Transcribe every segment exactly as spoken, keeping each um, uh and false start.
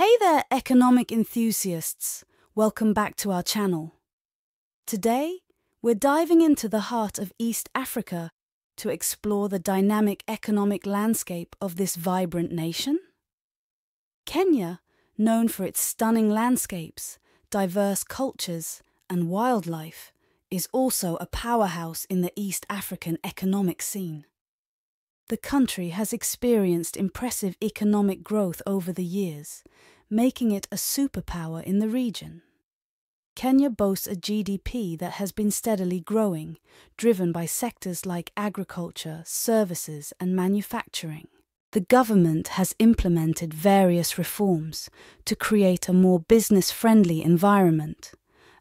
Hey there, economic enthusiasts! Welcome back to our channel. Today, we're diving into the heart of East Africa to explore the dynamic economic landscape of this vibrant nation. Kenya, known for its stunning landscapes, diverse cultures, and wildlife, is also a powerhouse in the East African economic scene. The country has experienced impressive economic growth over the years, making it a superpower in the region. Kenya boasts a G D P that has been steadily growing, driven by sectors like agriculture, services, and manufacturing. The government has implemented various reforms to create a more business-friendly environment,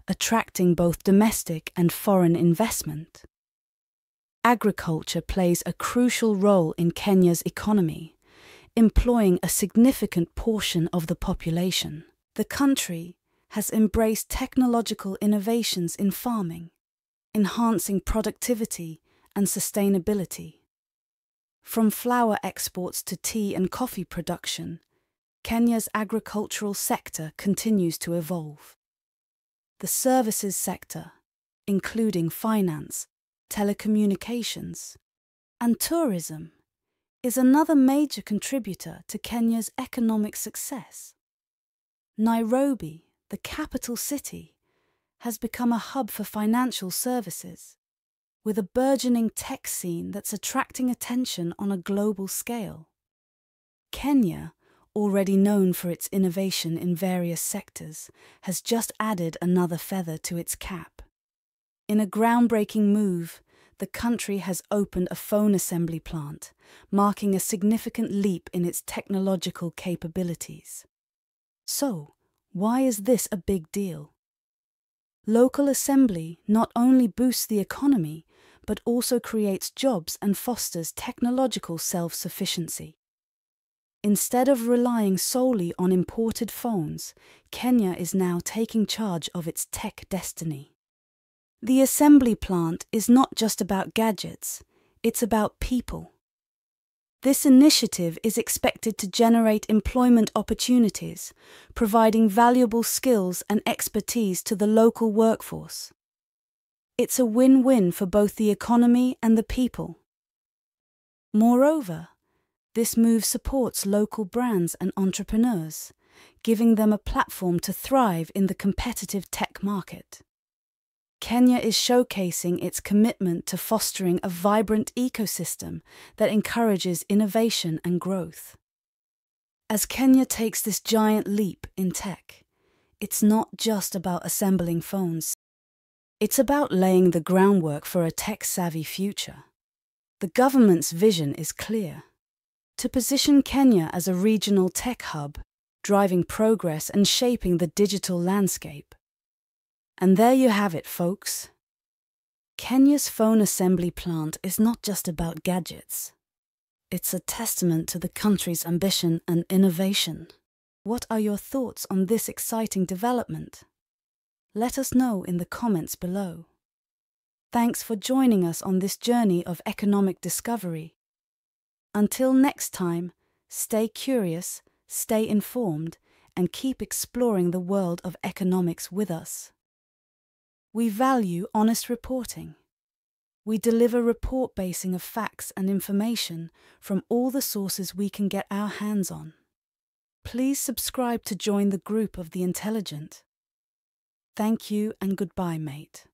attracting both domestic and foreign investment. Agriculture plays a crucial role in Kenya's economy, employing a significant portion of the population. The country has embraced technological innovations in farming, enhancing productivity and sustainability. From flour exports to tea and coffee production, Kenya's agricultural sector continues to evolve. The services sector, including finance, telecommunications, and tourism, is another major contributor to Kenya's economic success. Nairobi, the capital city, has become a hub for financial services, with a burgeoning tech scene that's attracting attention on a global scale. Kenya, already known for its innovation in various sectors, has just added another feather to its cap. In a groundbreaking move, the country has opened a phone assembly plant, marking a significant leap in its technological capabilities. So, why is this a big deal? Local assembly not only boosts the economy, but also creates jobs and fosters technological self-sufficiency. Instead of relying solely on imported phones, Kenya is now taking charge of its tech destiny. The assembly plant is not just about gadgets, it's about people. This initiative is expected to generate employment opportunities, providing valuable skills and expertise to the local workforce. It's a win-win for both the economy and the people. Moreover, this move supports local brands and entrepreneurs, giving them a platform to thrive in the competitive tech market. Kenya is showcasing its commitment to fostering a vibrant ecosystem that encourages innovation and growth. As Kenya takes this giant leap in tech, it's not just about assembling phones. It's about laying the groundwork for a tech-savvy future. The government's vision is clear: to position Kenya as a regional tech hub, driving progress and shaping the digital landscape. And there you have it, folks. Kenya's phone assembly plant is not just about gadgets. It's a testament to the country's ambition and innovation. What are your thoughts on this exciting development? Let us know in the comments below. Thanks for joining us on this journey of economic discovery. Until next time, stay curious, stay informed, and keep exploring the world of economics with us. We value honest reporting. We deliver report basing of facts and information from all the sources we can get our hands on. Please subscribe to join the group of the intelligent. Thank you and goodbye, mate.